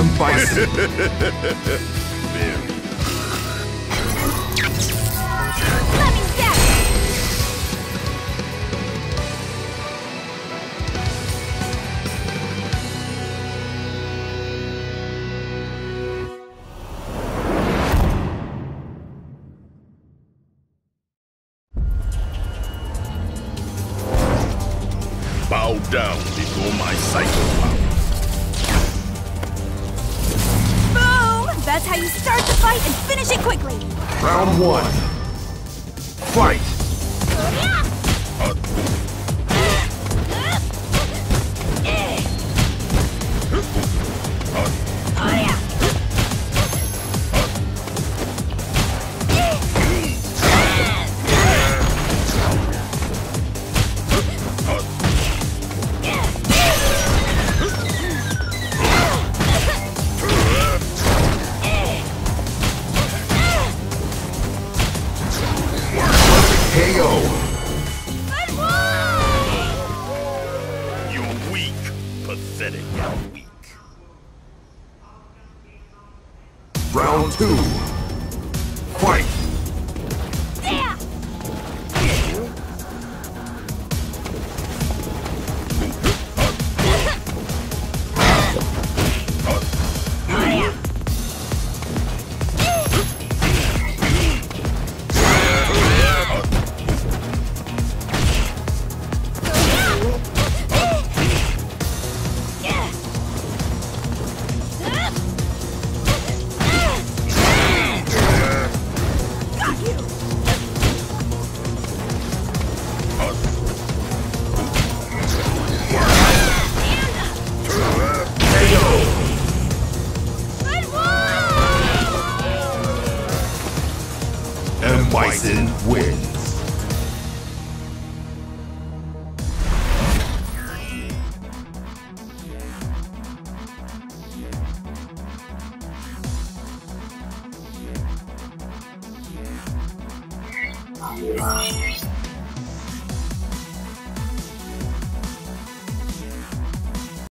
M. Bison. Bow down before my psycho power. Boom! That's how you start the fight and finish it quickly. Round one. Fight! Yeah. Pathetic and weak. Round two. Fight! Yeah. M. Bison wins.